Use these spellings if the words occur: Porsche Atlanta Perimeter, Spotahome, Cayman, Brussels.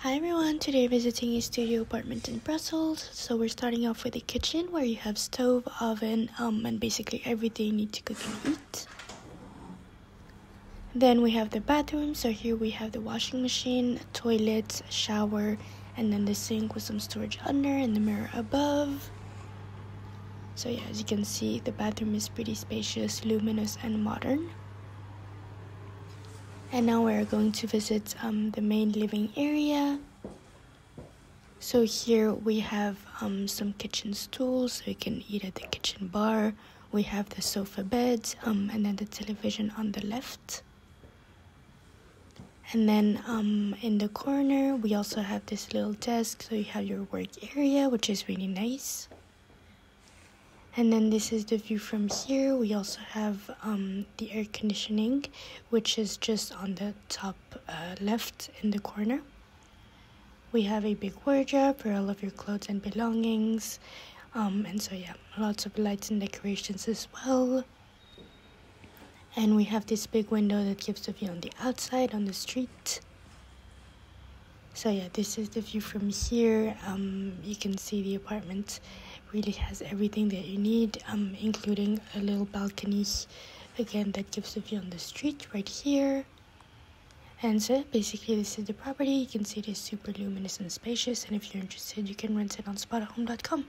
Hi everyone, today visiting a studio apartment in Brussels. So we're starting off with a kitchen where you have stove, oven, and basically everything you need to cook and eat. Then we have the bathroom, so here we have the washing machine, toilet, shower, and then the sink with some storage under and the mirror above. So yeah, as you can see, the bathroom is pretty spacious, luminous, and modern. And now we're going to visit the main living area. So here we have some kitchen stools, so you can eat at the kitchen bar. We have the sofa bed, and then the television on the left. And then in the corner, we also have this little desk, so you have your work area, which is really nice. And then this is the view from here. We also have the air conditioning, which is just on the top left in the corner. We have a big wardrobe for all of your clothes and belongings. And so yeah, lots of lights and decorations as well. And we have this big window that gives a view on the outside, on the street. So yeah, this is the view from here. You can see the apartment really has everything that you need, including a little balcony, again, that gives a view on the street right here. And so basically this is the property. You can see it is super luminous and spacious, and if you're interested, you can rent it on Spotahome.com.